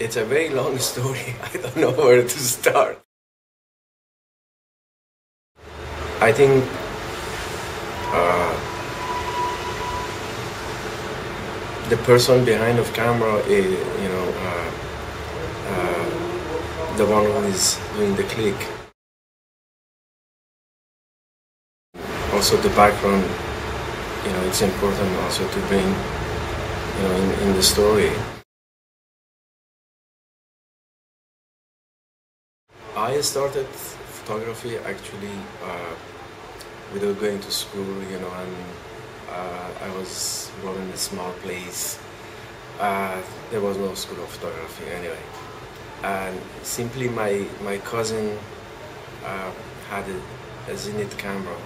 It's a very long story. I don't know where to start. I think the person behind the camera is, you know, the one who is doing the click. Also the background, you know, it's important also to bring, you know, in the story. I started photography actually without going to school, you know, and I was born in a small place. There was no school of photography anyway. And simply my cousin had a Zenith camera,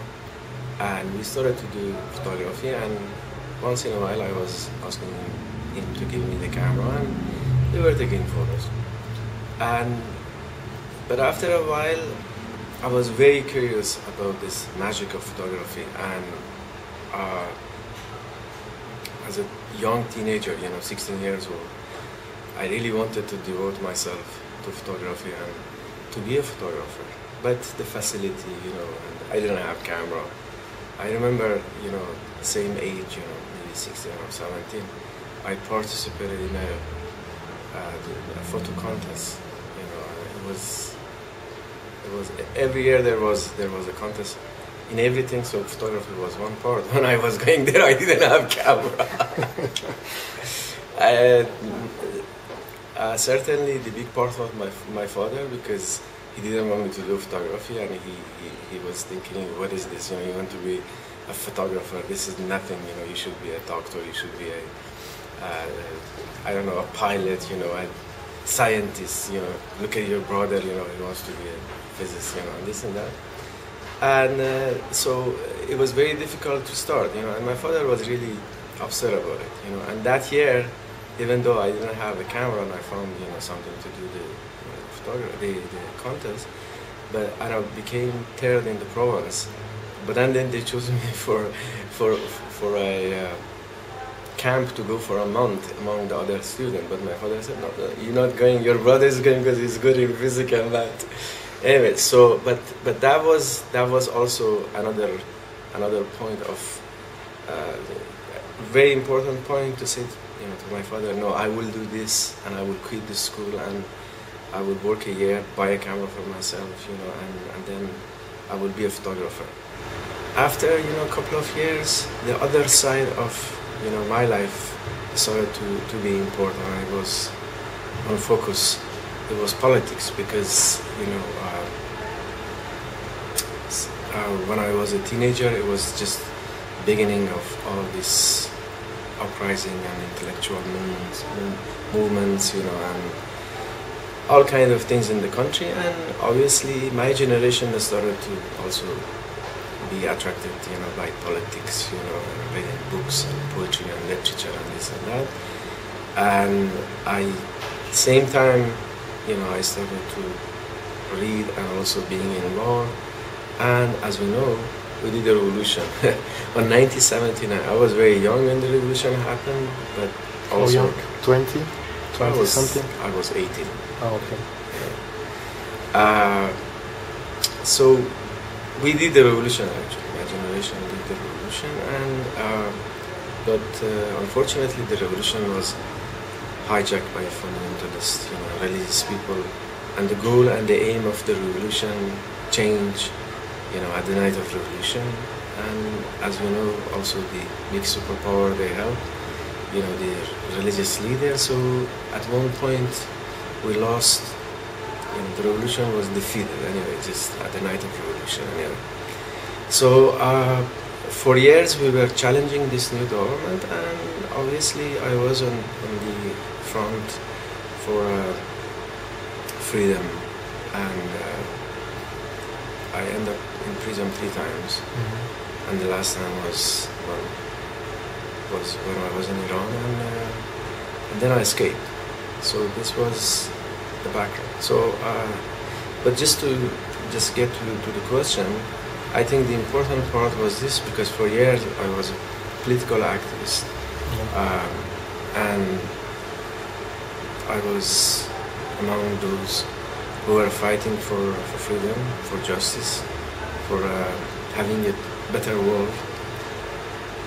and we started to do photography, and once in a while I was asking him to give me the camera, and we were taking photos. But after a while, I was very curious about this magic of photography, and as a young teenager, you know, 16 years old, I really wanted to devote myself to photography and to be a photographer. But the facility, you know, and I didn't have camera. I remember, you know, same age, you know, maybe 16 or 17, I participated in a photo contest. It was every year there was a contest in everything, so photography was one part. When I was going there, I didn't have camera. Certainly the big part was my father, because he didn't want me to do photography, and he was thinking, what is this? You know, you want to be a photographer? This is nothing. You know, you should be a doctor. You should be I don't know, a pilot. You know, scientists, you know, look at your brother, you know, he wants to be a physicist, you know, and this and that. And so it was very difficult to start, you know, and my father was really upset about it, you know. And that year, even though I didn't have a camera, and I found, you know, something to do the contest, but I became third in the province. But then they chose me for a camp to go for a month among the other students, but my father said, no, you're not going, your brother is going because he's good in physics and math. Anyway, so but that was also another point of very important point to say, you know, to my father, no, I will do this, and I will quit the school, and I will work a year, buy a camera for myself, you know, and then I will be a photographer. After, you know, a couple of years, the other side of, you know, my life started to be important. I was on focus. It was politics, because, you know, when I was a teenager, it was just the beginning of all this uprising and intellectual movements, you know, and all kinds of things in the country. And obviously, my generation started to also be attracted, you know, by politics, you know, reading books and poetry and literature and this and that. And same time, you know, I started to read and also being in law. And as we know, we did the revolution. On 1979, I was very young when the revolution happened, but also... Oh, young? 20? 20 something? I was 18. Oh, okay. Yeah. So... we did the revolution, actually. My generation did the revolution, and but unfortunately, the revolution was hijacked by fundamentalists, you know, religious people. And the goal and the aim of the revolution changed, you know, at the night of revolution. And as we know, also the big superpower they held, you know, the religious leader. So at one point, we lost. And the revolution was defeated anyway, just at the night of revolution anyway. So for years we were challenging this new government, and obviously I was on the front for freedom, and I ended up in prison 3 times. Mm-hmm. And the last time was when I was in Iran, and then I escaped. So this was the background. So, but just get to the question, I think the important part was this, because for years I was a political activist, and I was among those who were fighting for freedom, for justice, for having a better world.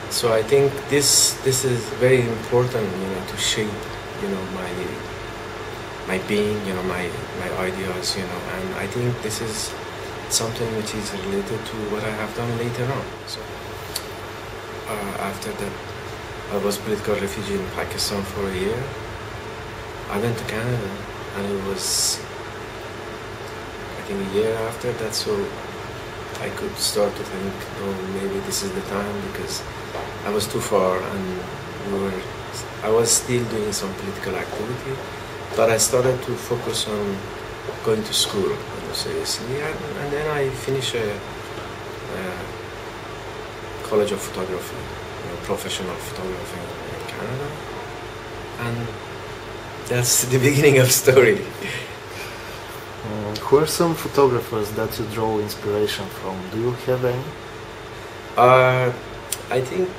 So I think this is very important, you know, to shape, you know, my being, you know, my ideas, you know, and I think this is something which is related to what I have done later on. So after that, I was political refugee in Pakistan for a year. I went to Canada, and it was, I think, a year after that, so I could start to think, oh, maybe this is the time, because I was too far, and I was still doing some political activity, but I started to focus on going to school, you know, seriously, and then I finished a college of photography, you know, professional photography in Canada, and that's the beginning of story. Who are some photographers that you draw inspiration from? Do you have any? I think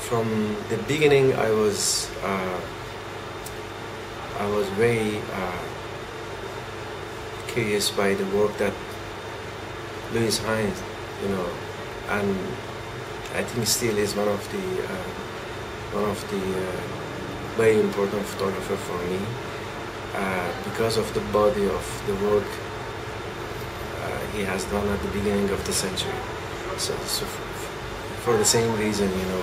from the beginning I was very curious by the work that Lewis Hines, you know, and I think still is one of the very important photographer for me because of the body of the work he has done at the beginning of the century. So for the same reason, you know,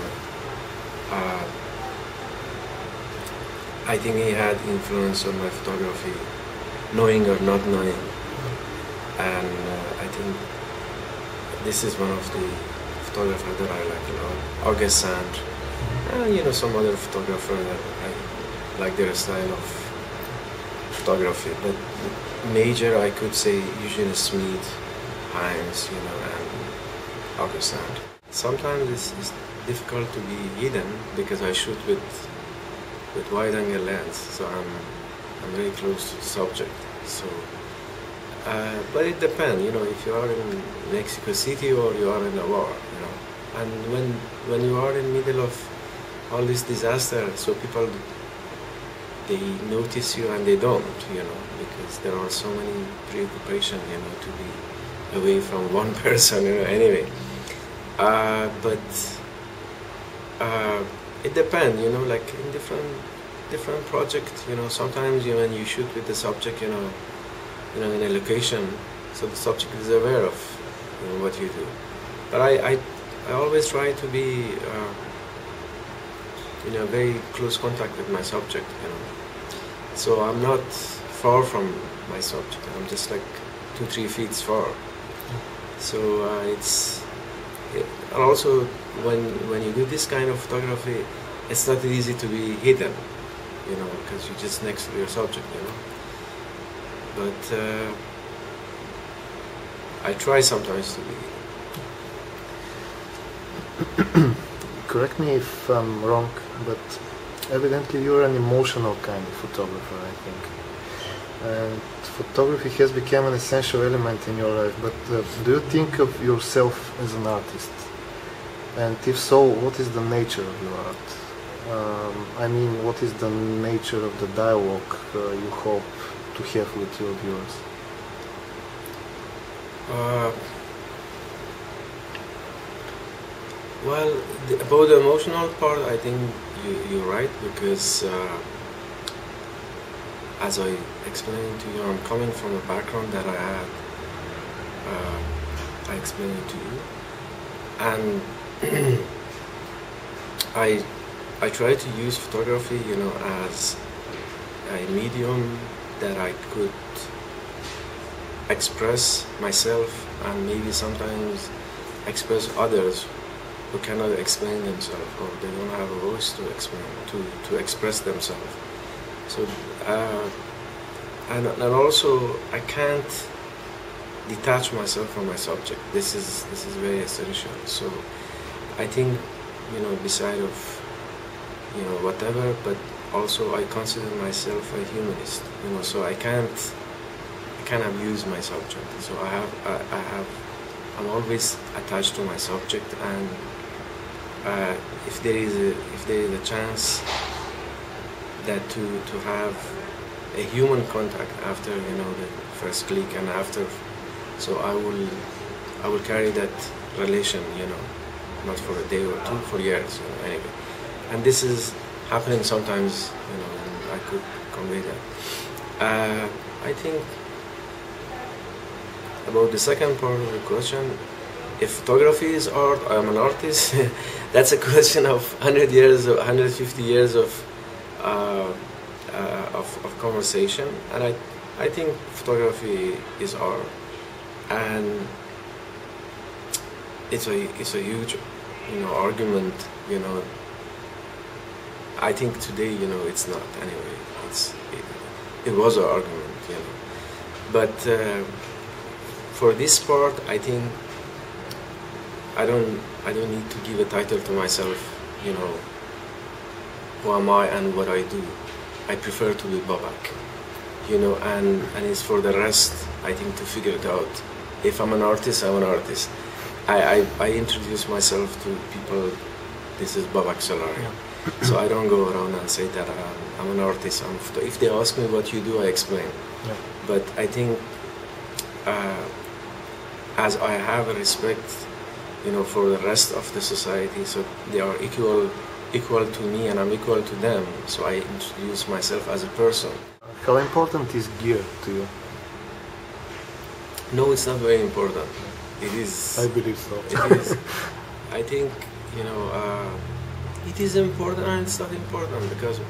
I think he had influence on my photography, knowing or not knowing, and I think this is one of the photographers that I like a lot. August Sand. And, you know, some other photographer that I like their style of photography, but major I could say Eugene Smith, Hines, you know, and August Sand. Sometimes it's difficult to be hidden because I shoot with wide-angle lens, so I'm very close to the subject. So, but it depends, you know, if you are in Mexico City or you are in a war, you know. And when you are in the middle of all this disaster, so people, they notice you and they don't, you know, because there are so many preoccupations, you know, to be away from one person, you know, anyway. But it depends, you know, like in different projects, you know, sometimes you, when you shoot with the subject, you know, in a location, so the subject is aware of, you know, what you do. But I always try to be, you know, very close contact with my subject, you know. So I'm not far from my subject. I'm just like 2-3 feet far. So and also when you do this kind of photography, it's not easy to be hidden, you know, because you're just next to your subject, you know. But I try sometimes to be hidden. Correct me if I'm wrong, but evidently you're an emotional kind of photographer, I think. And photography has become an essential element in your life, but do you think of yourself as an artist? And if so, what is the nature of your art? I mean, what is the nature of the dialogue you hope to have with your viewers? Well, about the emotional part, I think you're right, because as I explained to you, I'm coming from a background that I had, I explained to you, and I try to use photography, you know, as a medium that I could express myself and maybe sometimes express others who cannot explain themselves, or they don't have a voice to explain, to express themselves. So, and also I can't detach myself from my subject. This is very essential. So, I think, you know, beside of, you know, whatever, but also I consider myself a humanist. You know, so I can't abuse my subject. So I'm always attached to my subject, and if there is a chance that to have a human contact after, you know, the first click and after. So I will carry that relation, you know, not for a day or two, for years, you know, anyway. And this is happening sometimes, you know, and I could convey that. I think about the second part of the question, if photography is art, I am an artist. That's a question of 100 years, or 150 years of conversation. And I think photography is art, and it's a huge, you know, argument. You know, I think today, you know, it's not anyway. It was an argument, you know. But for this part, I think I don't need to give a title to myself. You know, who am I and what I do. I prefer to be Babak, you know, and it's for the rest, I think, to figure it out. If I'm an artist, I'm an artist. I introduce myself to people, this is Babak Salari. Yeah. So I don't go around and say that I'm an artist. If they ask me what you do, I explain. Yeah. But I think as I have a respect, you know, for the rest of the society, so they are equal to me and I'm equal to them, so I introduce myself as a person. How important is gear to you? No, it's not very important. It is... I believe so. It is. I think, you know, it is important and it's not important, because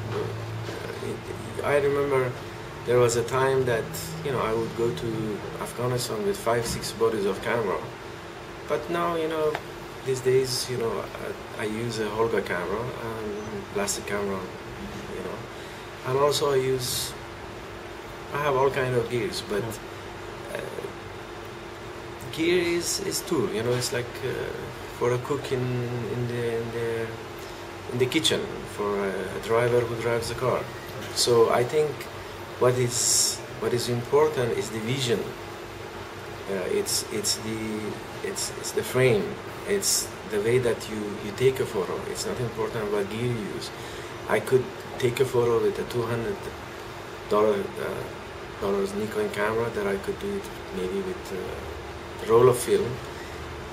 I remember there was a time that, you know, I would go to Afghanistan with 5-6 bodies of camera. But now, you know, these days, you know, I use a Holga camera and plastic camera, you know, and also I have all kind of gears, but gear is tool, you know, it's like for a cook in the kitchen, for a driver who drives the car. So I think what is important is the vision. It's the frame. It's the way that you take a photo. It's not important what gear you use. I could take a photo with a $200 Nikon camera that I could do it maybe with a roll of film.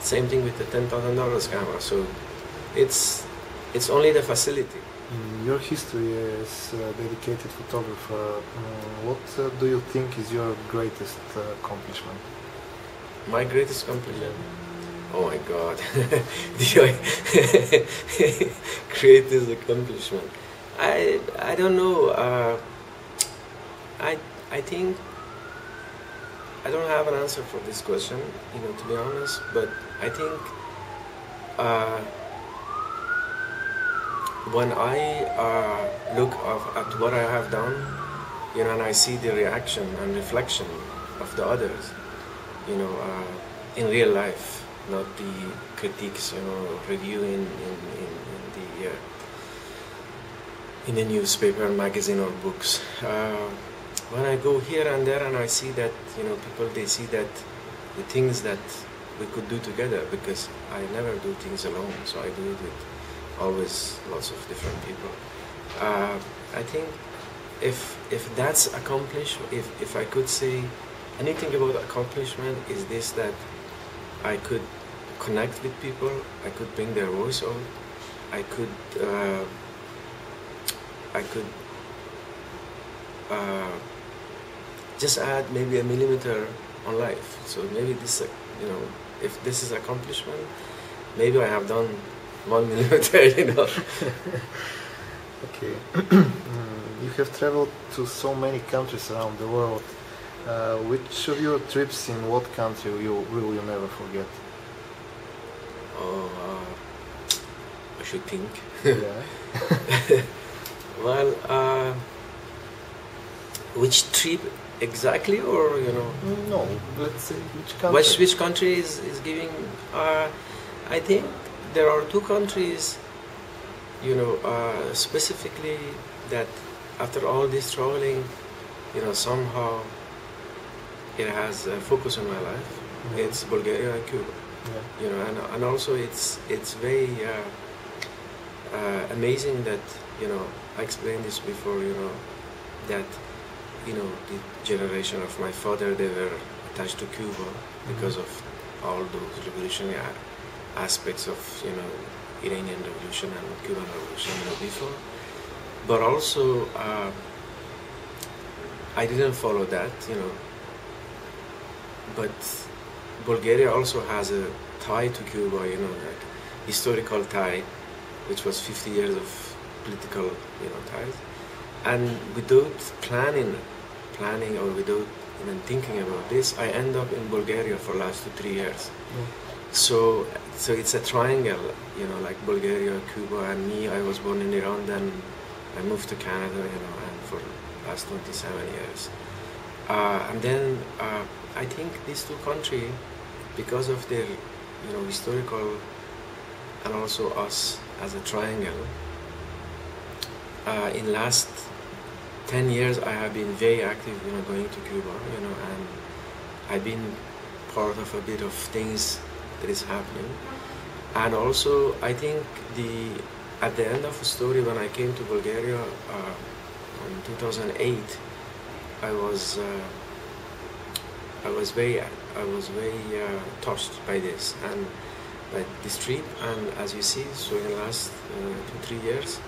Same thing with the $10,000 camera. So it's only the facility. In your history as a dedicated photographer, what do you think is your greatest accomplishment? My greatest accomplishment? Oh my God! Greatest accomplishment. I don't know. I think I don't have an answer for this question, you know, to be honest. But I think when I look at what I have done, you know, and I see the reaction and reflection of the others, you know, in real life. Not the critiques, you know, reviewing in the newspaper, magazine, or books. When I go here and there, and I see that, you know, people, they see that the things that we could do together, because I never do things alone, so I do it with always lots of different people. I think if that's accomplished, if I could say anything about accomplishment, is this, that I could connect with people, I could bring their voice out, I could just add maybe a millimeter on life. So maybe this, you know, if this is accomplishment, maybe I have done 1 millimeter, you know. Okay. You have traveled to so many countries around the world. Which of your trips in what country will you never forget? Oh, I should think. Yeah. Well, which trip exactly, or, you know? No, let's say which country. Which country is giving? I think there are two countries, you know, specifically that after all this traveling, you know, somehow it has a focus on my life. Mm-hmm. It's Bulgaria and Cuba, yeah. You know, and also it's very amazing that, you know, I explained this before, you know, that, you know, the generation of my father, they were attached to Cuba because of all those revolutionary aspects of, you know, Iranian Revolution and Cuban Revolution, you know, before. But also, I didn't follow that, you know, but Bulgaria also has a tie to Cuba, you know, like historical tie, which was 50 years of political, you know, ties. And without planning or without even thinking about this, I end up in Bulgaria for last 2-3 years. Yeah. So it's a triangle, you know, like Bulgaria, Cuba, and me. I was born in Iran, then I moved to Canada, you know, and for the last 27 years. And then I think these two countries, because of their, you know, historical, and also us as a triangle, in last 10 years I have been very active, you know, going to Cuba, you know, and I've been part of a bit of things that is happening. And also I think at the end of the story, when I came to Bulgaria in 2008, I was very touched by this and by this trip. And as you see, so in the last 2-3 years,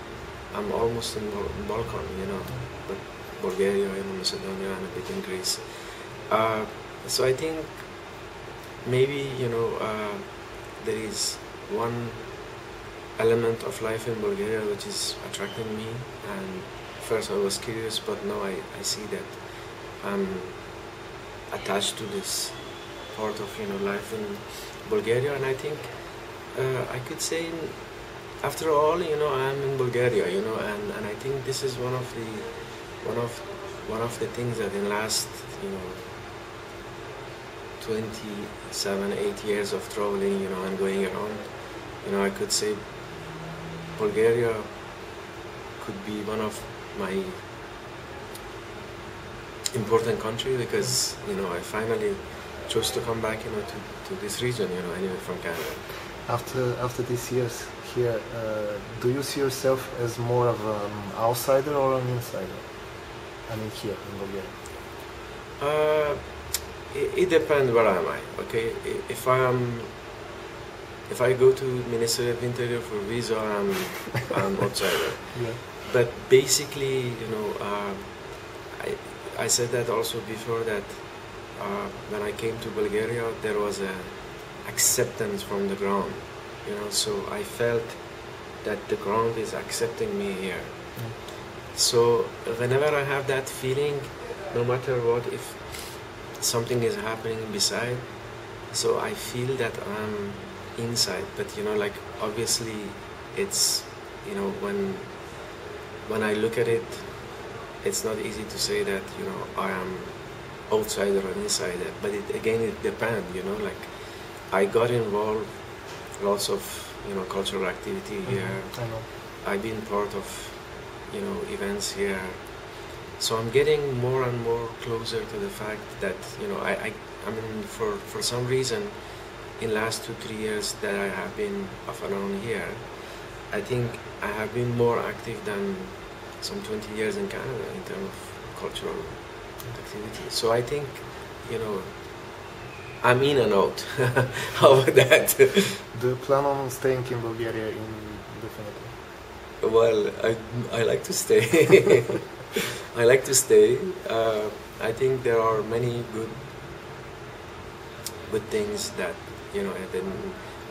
I'm almost in Balkan, you know, but Bulgaria and Macedonia and a bit in Greece. So I think maybe, you know, there is one element of life in Bulgaria which is attracting me. And first I was curious, but now I see that I'm attached to this part of, you know, life in Bulgaria. And I think I could say, after all, you know, I'm in Bulgaria, you know, and I think this is one of the things that in last, you know, 27-28 years of traveling, you know, and going around, you know, I could say Bulgaria could be one of my important country, because, you know, I finally chose to come back, you know, to this region, you know, anyway, from Canada. After these years here, do you see yourself as more of an outsider or an insider? I mean, here in Bulgaria. It depends where am I. Okay, if I go to Ministry of Interior for visa, I'm outsider. Yeah. But basically, you know, I said that also before, that when I came to Bulgaria, there was a acceptance from the ground, you know, so I felt that the ground is accepting me here. Mm. So whenever I have that feeling, no matter what, if something is happening beside, so I feel that I'm inside. But, you know, like, obviously it's, you know, when I look at it, it's not easy to say that, you know, I am outsider or insider, but it depends, you know, like, I got involved lots of, you know, cultural activity here. I know. I've been part of, you know, events here, so I'm getting more and more closer to the fact that, you know, I mean, for some reason, in last 2-3 years that I have been off and on here, I think I have been more active than some 20 years in Canada in terms of cultural activity. So I think, you know, I'm in and out. How about that? Do you plan on staying in Bulgaria indefinitely? Well, I like to stay. I like to stay. I think there are many good things that, you know,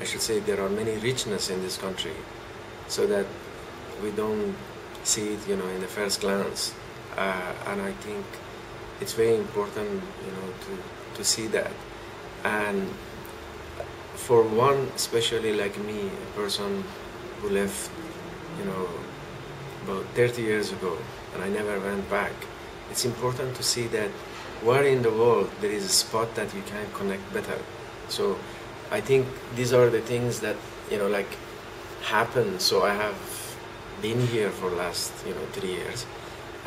I should say there are many richness in this country, so that we don't see it, you know, in the first glance. And I think it's very important, you know, to see that. And for one, especially like me, a person who left, you know, about 30 years ago, and I never went back, it's important to see that where in the world there is a spot that you can connect better. So I think these are the things that, you know, like, happen. So I have been here for last, you know, 3 years,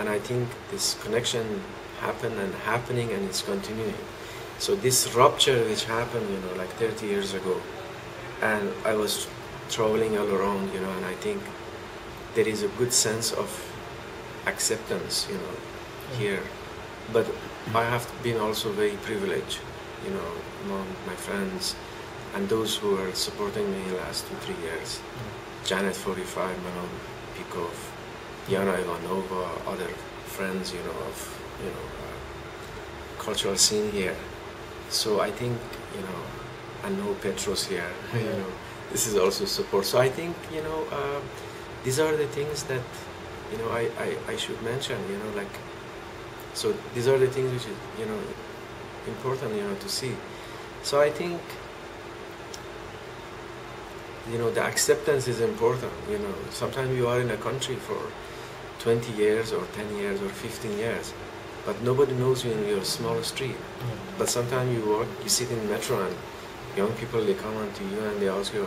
and I think this connection happened and happening, and it's continuing. So this rupture which happened, you know, like 30 years ago, and I was traveling all around, you know, and I think there is a good sense of acceptance, you know, here. But I have been also very privileged, you know, among my friends and those who are supporting me the last 2-3 years. Janet 45, Malon Pikov, Yana Ivanova, other friends, you know, of, you know, cultural scene here. So I think, you know, I know Petro's here, you know, this is also support. So I think, you know, these are the things that, you know, I should mention, you know, like, so these are the things which is, you know, important, you know, to see. So I think, you know, the acceptance is important, you know. Sometimes you are in a country for 20 years or 10 years or 15 years, but nobody knows you in your small street. But sometimes you walk, you sit in metro and young people, they come on to you and they ask you,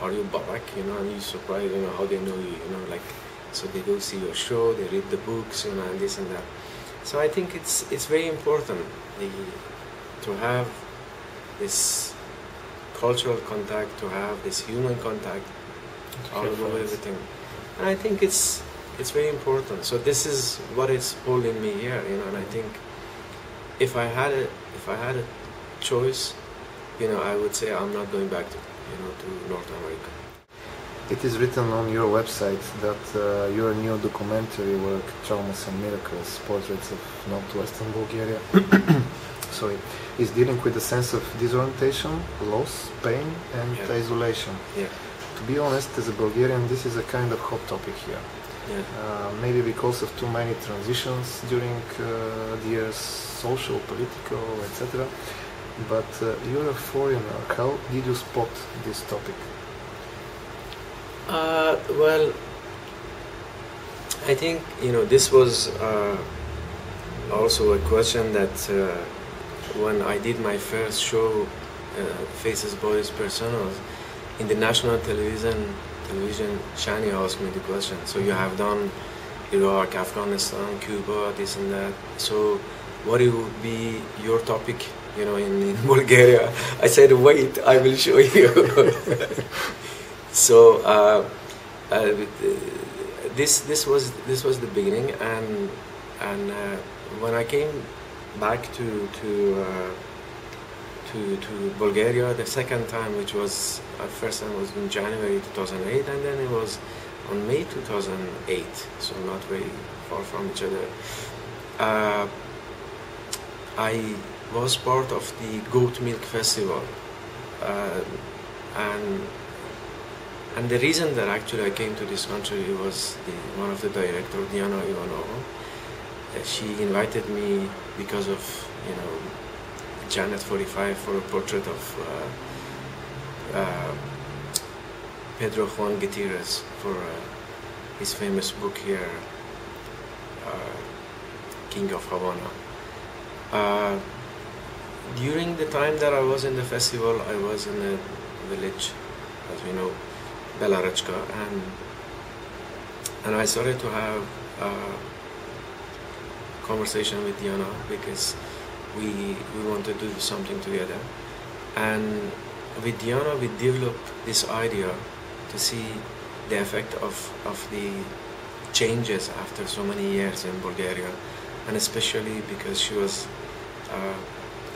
are you Babak? You know, and you're surprised, you know, how they know you, you know, like, so they go see your show, they read the books, you know, and this and that. So I think it's very important to have this cultural contact, to have this human contact, all over everything. And I think it's very important. So this is what is holding me here, you know, and I think if I had a choice, you know, I would say I'm not going back to, you know, to North America. It is written on your website that your new documentary work, Traumas and Miracles, Portraits of Northwestern Bulgaria, sorry, is dealing with a sense of disorientation, loss, pain, and isolation. Yeah. To be honest, as a Bulgarian, this is a kind of hot topic here. Yeah. Maybe because of too many transitions during the years, social, political, etc. But you're a foreigner. How did you spot this topic? Well, I think, you know, this was also a question that when I did my first show, Faces, Bodies, Personas, in the national television, Shani asked me the question. So you have done Iraq, Afghanistan, Cuba, this and that. So what it would be your topic, you know, in Bulgaria? I said, wait, I will show you. So this was the beginning, and when I came back to Bulgaria the second time, which was first time was in January 2008, and then it was on May 2008, so not very far from each other. I was part of the Goat Milk Festival, and the reason that actually I came to this country was one of the directors, Diana Ivanova. She invited me because of, you know, Janet 45 for a portrait of Pedro Juan Gutierrez for his famous book here, King of Havana. During the time that I was in the festival, I was in a village, as we know, Bela Rechka, and I started to have a conversation with Diana because we wanted to do something together. And with Diana we developed this idea to see the effect of the changes after so many years in Bulgaria, and especially because she was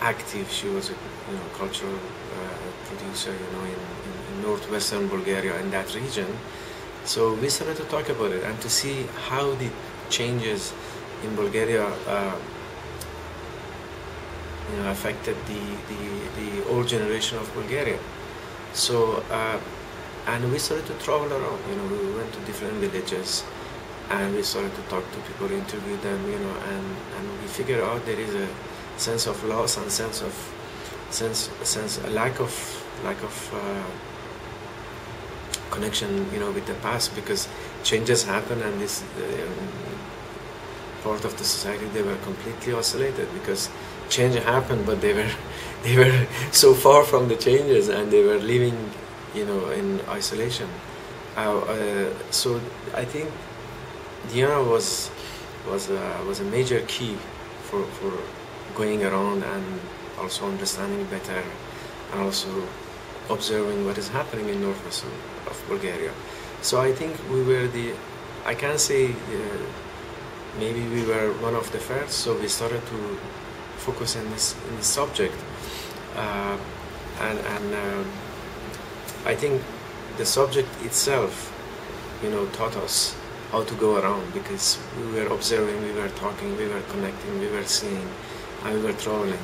active, she was a, you know, cultural producer, you know, in northwestern Bulgaria, in that region. So we started to talk about it and to see how the changes in Bulgaria, you know, affected the old generation of Bulgaria. So and we started to travel around. You know, we went to different villages and we started to talk to people, interview them. You know, and we figured out there is a sense of loss and a lack of connection, you know, with the past, because changes happen, and this part of the society, they were completely isolated because change happened, but they were so far from the changes and they were living, you know, in isolation. So I think Diana was a major key for going around and also understanding better, and also observing what is happening in northwestern of Bulgaria. So I think we were the I can say maybe we were one of the first, so we started to focus in this subject, and I think the subject itself, you know, taught us how to go around, because we were observing, we were talking, we were connecting, we were seeing, and we were traveling.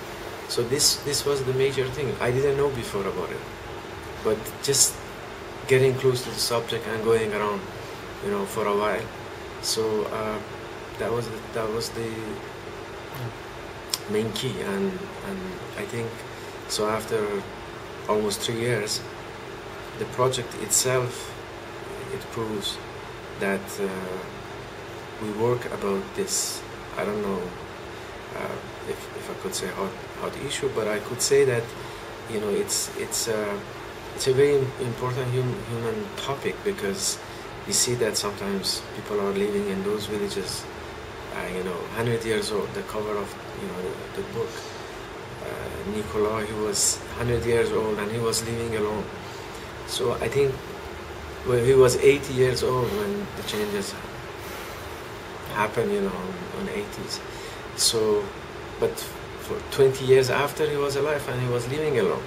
So this was the major thing. I didn't know before about it, but just getting close to the subject and going around, you know, for a while. So that was the main key, and I think so. After almost 3 years, the project itself, it proves that we work about this. I don't know if I could say hot issue, but I could say that, you know, it's a very important human topic, because we see that sometimes people are living in those villages, you know, 100 years old. The cover of, you know, the book, Nicolas, he was 100 years old and he was living alone. So I think when he was 80 years old when the changes happened, you know, on the 80s. So, but for 20 years after, he was alive and he was living alone.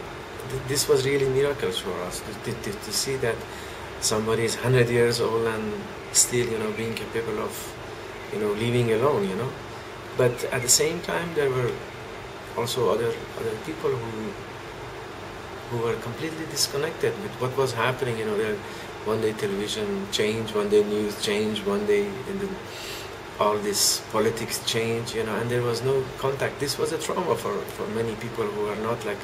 This was really miracles for us to see that somebody is 100 years old and still, you know, being capable of, you know, living alone, you know. But at the same time, there were also other people who were completely disconnected with what was happening. You know, one day television changed, one day news changed, one day all this politics changed, you know, and there was no contact. This was a trauma for many people who are not like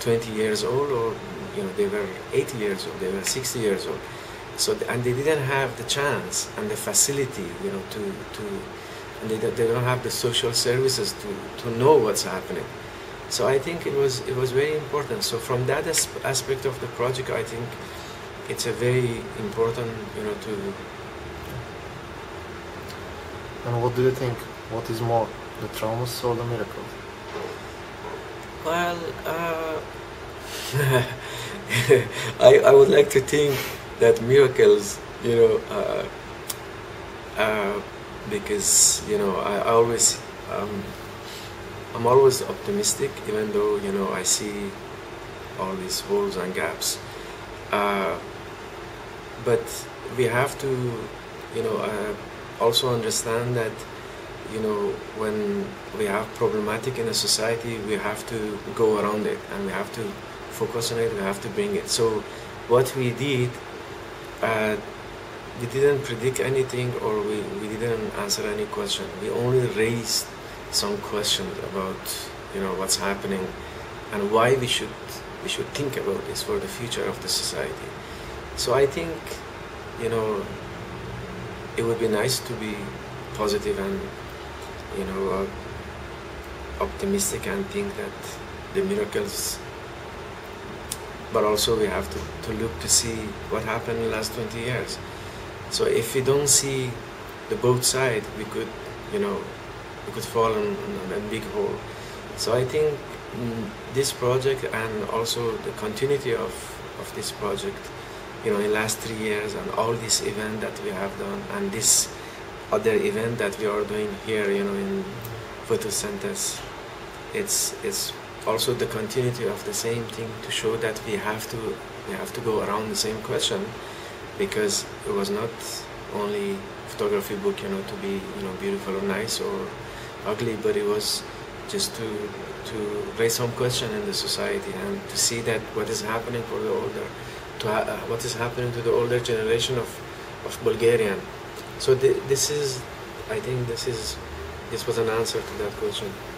20 years old, or, you know, they were 80 years old, they were 60 years old. So, and they didn't have the chance and the facility, you know, and they don't have the social services to know what's happening. So I think it was very important. So from that aspect of the project, I think it's a very important, you know, to. And what do you think? What is more, the traumas or the miracles? Well, I would like to think that miracles, you know, because, you know, I always I'm always optimistic, even though, you know, I see all these holes and gaps. But we have to, you know, also understand that, you know, when we have problematic in a society, we have to go around it, and we have to focus on it, we have to bring it. So what we did, we didn't predict anything, or we didn't answer any question. We only raised some questions about, you know, what's happening and why we should think about this for the future of the society. So I think, you know, it would be nice to be positive and, you know, optimistic, and think that the miracles, but also we have to look to see what happened in the last 20 years. So if we don't see the both side, we could, you know, we could fall in a big hole. So I think this project, and also the continuity of this project, you know, in the last 3 years, and all this event that we have done, and this other event that we are doing here, you know, in PhotoSynthesis, it's also the continuity of the same thing, to show that we have to go around the same question, because it was not only photography book, you know, to be, you know, beautiful or nice or ugly, but it was just to raise some question in the society, and to see that what is happening for the older, what is happening to the older generation of Bulgarian. So this was an answer to that question.